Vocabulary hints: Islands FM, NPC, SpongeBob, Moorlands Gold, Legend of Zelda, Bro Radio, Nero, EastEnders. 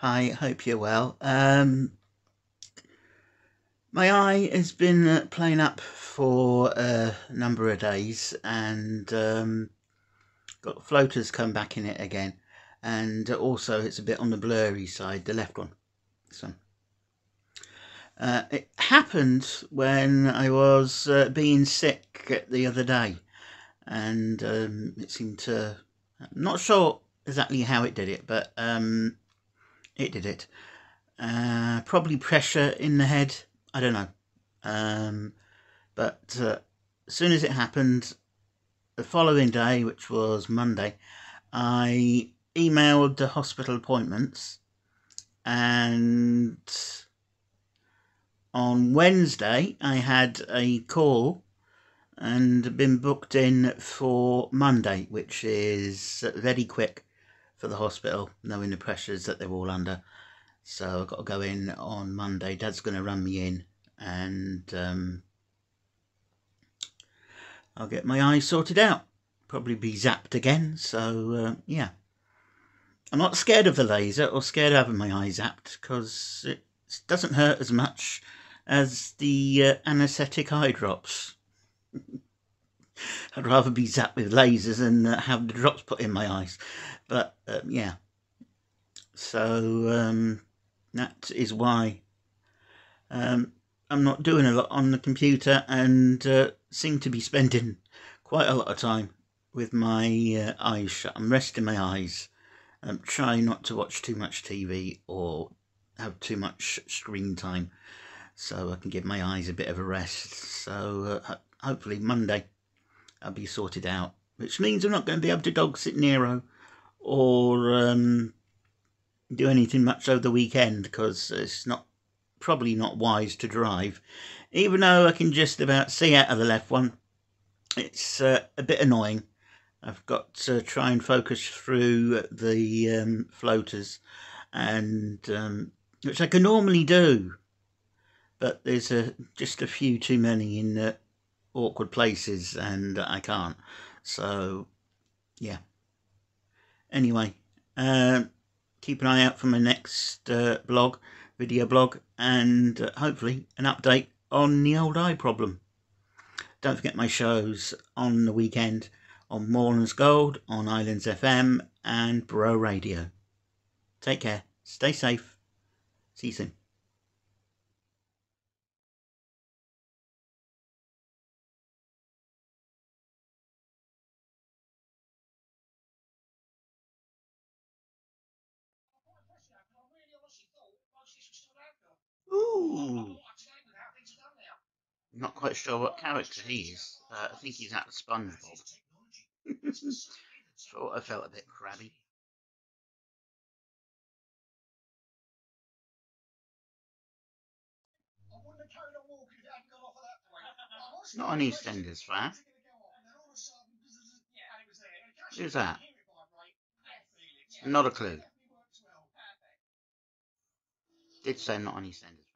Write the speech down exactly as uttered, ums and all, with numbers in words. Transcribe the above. Hi, hope you're well. Um, my eye has been uh, playing up for a number of days, and um, got floaters come back in it again, and also it's a bit on the blurry side, the left one. So uh, it happened when I was uh, being sick the other day, and um, it seemed to, I'm not sure exactly how it did it, but um, it did it. Uh, probably pressure in the head, I don't know. Um, but uh, as soon as it happened, the following day, which was Monday, I emailed the hospital appointments, and on Wednesday I had a call and been booked in for Monday, which is very quick for the hospital, knowing the pressures that they're all under. So I've got to go in on Monday. Dad's going to run me in, and um, I'll get my eyes sorted out. Probably be zapped again. So uh, yeah, I'm not scared of the laser or scared of having my eyes zapped, because it doesn't hurt as much as the uh, anaesthetic eye drops. I'd rather be zapped with lasers than uh, have the drops put in my eyes. But uh, yeah, so um, that is why um, I'm not doing a lot on the computer, and uh, seem to be spending quite a lot of time with my uh, eyes shut. I'm resting my eyes. I'm trying not to watch too much T V or have too much screen time, so I can give my eyes a bit of a rest. So uh, hopefully Monday I'll be sorted out, which means I'm not going to be able to dog sit Nero or um, do anything much over the weekend, because it's not probably not wise to drive. Even though I can just about see out of the left one, it's uh, a bit annoying. I've got to try and focus through the um, floaters, and um, which I can normally do, but there's a, just a few too many in the awkward places, and I can't. So yeah, anyway, uh, keep an eye out for my next uh, blog video blog and uh, hopefully an update on the old eye problem. Don't forget my shows on the weekend on Moorlands Gold, on Islands F M and Bro Radio. Take care, stay safe, see you soon. Ooh. I'm not quite sure what character he is. Uh, I think he's out of SpongeBob. Thought I felt a bit crabby. It's not an EastEnders fan. Who's that? Not a clue. Did say not on EastEnders.